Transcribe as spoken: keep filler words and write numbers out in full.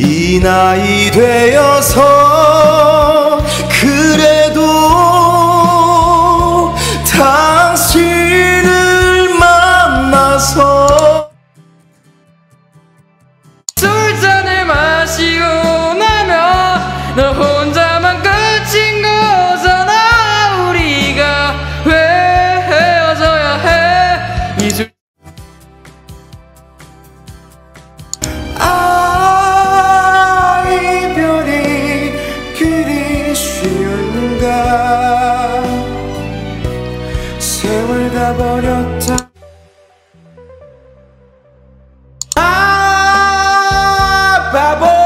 이 나이 되어서 그래도 당신을 만나서 술잔을 마시고 나면 너 혼자만 끝인 거잖아. 우리가 왜 헤어져야 해? 이 줄... 세월 가버렸다. 아 바보.